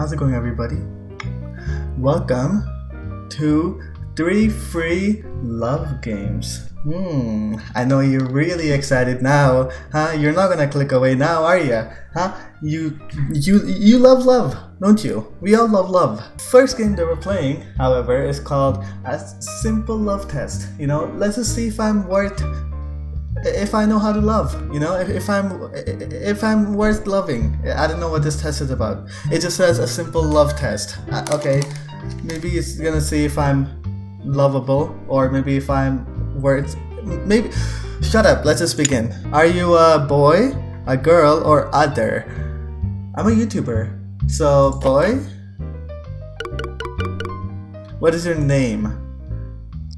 How's it going, everybody? Welcome to 3 free love games. I know you're really excited now, huh? You're not gonna click away now, are you? Huh? You love love, don't you? We all love love. First game that we're playing, however, is called a simple love test. You know, let's just see if I know how to love, you know, if I'm worth loving. I don't know what this test is about. It just says a simple love test. Okay, maybe it's gonna see if I'm lovable, or maybe if I'm worth. Maybe. Shut up. Let's just begin. Are you a boy, a girl, or other? I'm a YouTuber, so boy. What is your name?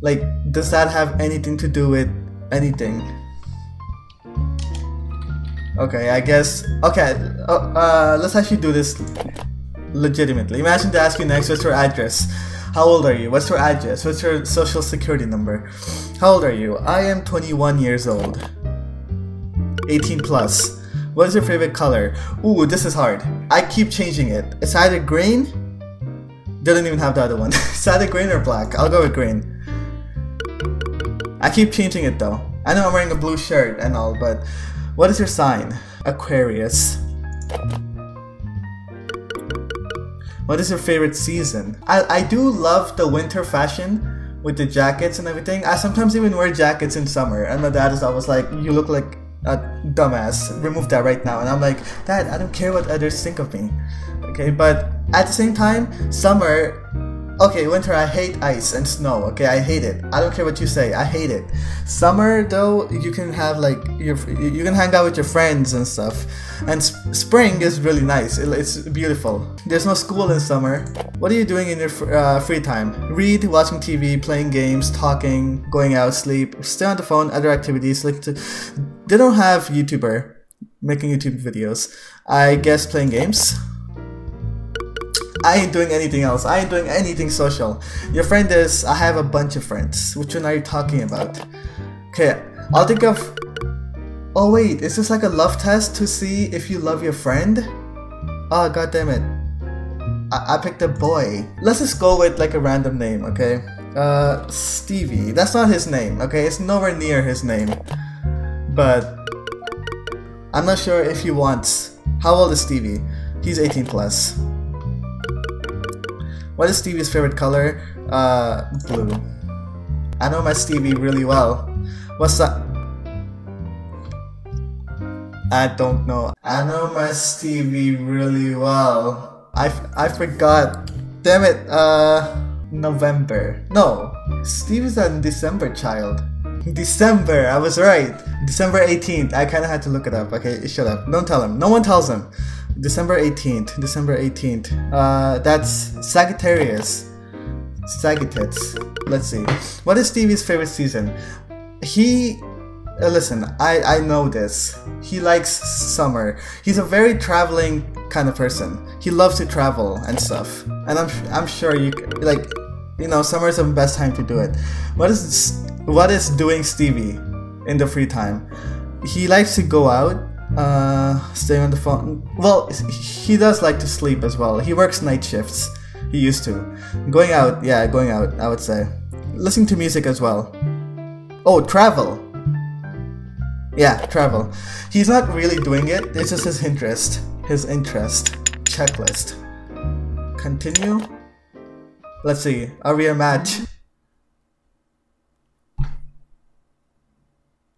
Like, does that have anything to do with anything? Okay, I guess. Okay, let's actually do this legitimately. Imagine they ask you next, what's your address? How old are you? What's your address? What's your social security number? How old are you? I am 21 years old. 18 plus. What is your favorite color? Ooh, this is hard. I keep changing it. It's either green. They don't even have the other one. It's either green or black. I'll go with green. I keep changing it though. I know I'm wearing a blue shirt and all, but what is your sign? Aquarius. What is your favorite season? I do love the winter fashion with the jackets and everything. I sometimes even wear jackets in summer, and my dad is always like, you look like a dumbass, remove that right now. And I'm like, Dad, I don't care what others think of me. Okay, but at the same time, summer. Okay, winter, I hate ice and snow, okay? I hate it. I don't care what you say, I hate it. Summer, though, you can have, like, you can hang out with your friends and stuff. And spring is really nice, it's beautiful. There's no school in summer. What are you doing in your free time? Read, watching TV, playing games, talking, going out, sleep, stay on the phone, other activities. Like, they don't have YouTuber, making YouTube videos. I guess playing games? I ain't doing anything else. I ain't doing anything social. Your friend is, I have a bunch of friends. Which one are you talking about? Okay, I'll think of, oh wait, is this like a love test to see if you love your friend? Oh, god damn it. I picked a boy. Let's just go with like a random name, okay? Stevie. That's not his name, okay? It's nowhere near his name. But I'm not sure if he wants. How old is Stevie? He's 18 plus. What is Stevie's favorite color? Blue. I know my Stevie really well. What's up? I don't know. I know my Stevie really well. I forgot. Damn it. November. No. Stevie's a December child. December. I was right. December 18th. I kind of had to look it up. Okay, shut up. Don't tell him. No one tells him. December 18th. December 18th. That's Sagittarius. Sagittarius. Let's see. What is Stevie's favorite season? He... listen, I know this. He likes summer. He's a very traveling kind of person. He loves to travel and stuff. And I'm sure you... like, you know, summer's the best time to do it. What is doing Stevie in the free time? He likes to go out. Staying on the phone. Well, he does like to sleep as well. He works night shifts. He used to. Going out, yeah, going out, I would say. Listening to music as well. Oh, travel. Yeah, travel. He's not really doing it. It's just his interest. His interest. Checklist. Continue. Let's see. Are we a match?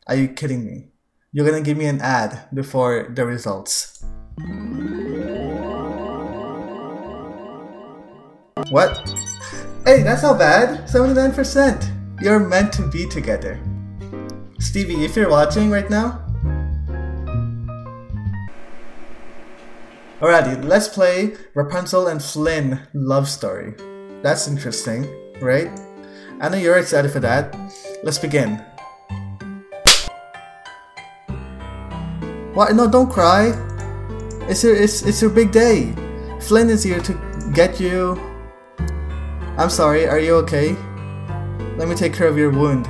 Are you kidding me? You're gonna give me an ad before the results. What? Hey, that's not bad. 79%. You're meant to be together. Stevie, if you're watching right now. Alrighty, let's play Rapunzel and Flynn love story. That's interesting, right? I know you're excited for that. Let's begin. What? No, don't cry. It's your big day. Flynn is here to get you. I'm sorry, are you okay? Let me take care of your wound.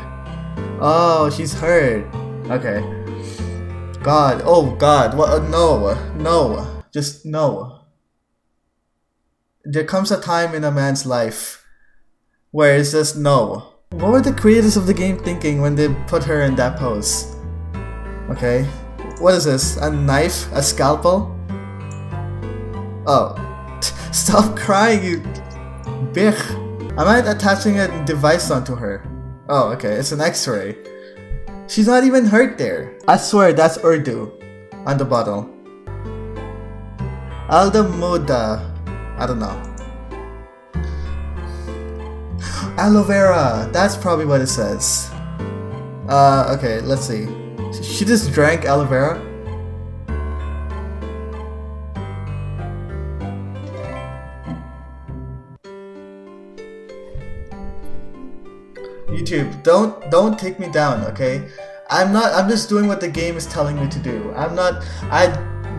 Oh, she's hurt. Okay. God, oh god, what? No, no, just no. there comes a time in a man's life where it's just no. What were the creators of the game thinking when they put her in that pose? Okay. What is this? A knife? A scalpel? Oh. Stop crying, you bitch. Am I attaching a device onto her? Oh, okay. It's an x-ray. She's not even hurt there. I swear that's Urdu on the bottle. Aldamoda. I don't know. Aloe vera. That's probably what it says. Okay, let's see. She just drank aloe vera? YouTube, don't take me down, okay? I'm just doing what the game is telling me to do.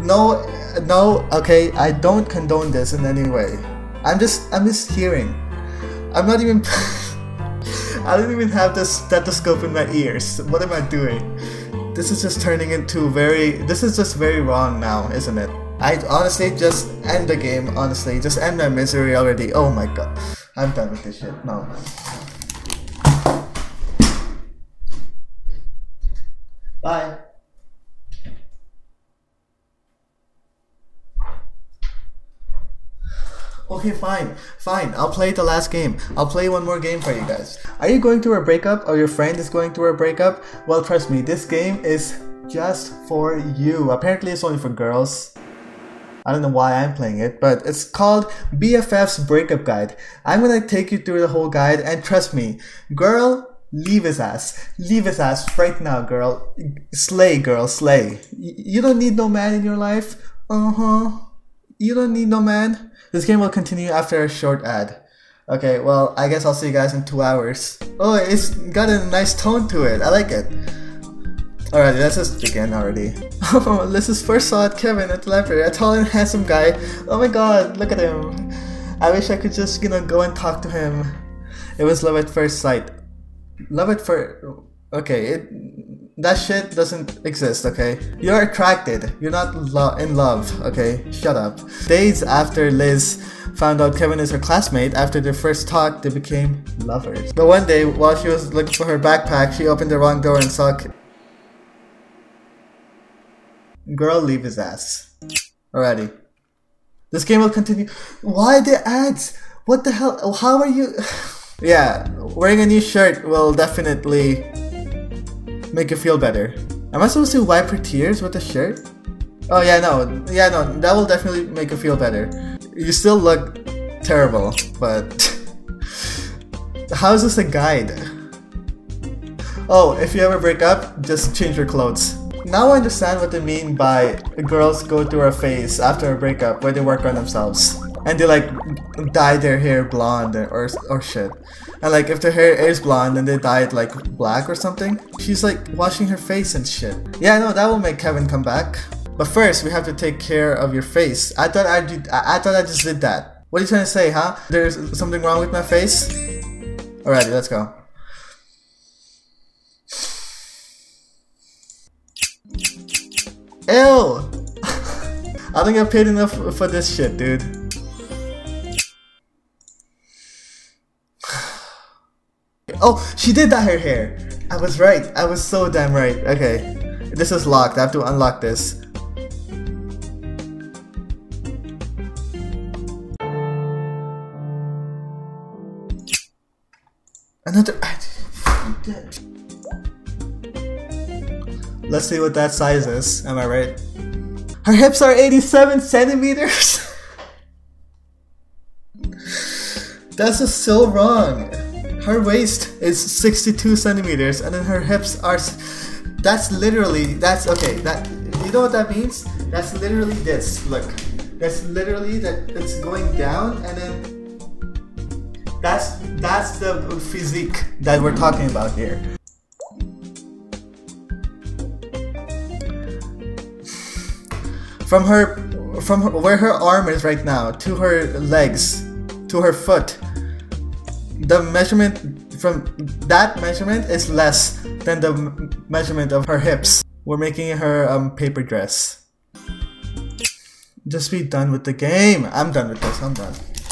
No, okay, I don't condone this in any way. I'm just hearing. I'm not even I don't even have this stethoscope in my ears. What am I doing? This is just turning into very wrong now, isn't it? I honestly just end the game, honestly. Just end my misery already. Oh my god. I'm done with this shit. No. Bye. Okay, fine, I'll play the last game. I'll play one more game for you guys. Are you going through a breakup or your friend is going through a breakup? Well, trust me, this game is just for you. Apparently it's only for girls. I don't know why I'm playing it, but it's called BFF's Breakup Guide. I'm gonna take you through the whole guide, and trust me, girl, leave his ass. Leave his ass right now, girl. Slay, girl, slay. You don't need no man in your life. You don't need no man. This game will continue after a short ad. Okay, well, I guess I'll see you guys in 2 hours. Oh, it's got a nice tone to it. I like it. Alright, let's just begin already. Oh, this is first saw at Kevin at the library. A tall and handsome guy. Oh my god, look at him. I wish I could just, you know, go and talk to him. It was love at first sight. Love it for... okay, that shit doesn't exist, okay? You're attracted, you're not in love, okay? Shut up. Days after Liz found out Kevin is her classmate, after their first talk, they became lovers. But one day, while she was looking for her backpack, she opened the wrong door and saw... girl, leave his ass. Alrighty. This game will continue... why the ads? What the hell? How are you... yeah, wearing a new shirt will definitely make you feel better. Am I supposed to wipe her tears with a shirt? Oh yeah no, that will definitely make you feel better. You still look terrible, but how is this a guide? Oh, if you ever break up, just change your clothes. Now I understand what they mean by girls go through a phase after a breakup where they work on themselves. And they like dye their hair blonde or shit. And like if their hair is blonde and they dye it like black or something. She's like washing her face and shit. Yeah, no, that will make Kevin come back. But first we have to take care of your face. I thought I just did that. What are you trying to say, huh? There's something wrong with my face? Alrighty, let's go. Ew! I don't get paid enough for this shit, dude. Oh, she did dye her hair. I was right. I was so damn right. Okay. This is locked. I have to unlock this. Another... let's see what that size is. Am I right? Her hips are 87 centimeters? That's just so wrong. Her waist is 62 centimeters and then her hips are... that's literally... that's... okay, that... you know what that means? That's literally this. Look. That's literally that it's going down and then... that's the physique that we're talking about here. From her, where her arm is right now, to her legs, to her foot, the measurement from that measurement is less than the measurement of her hips. We're making her paper dress. Just be done with the game. I'm done with this. I'm done.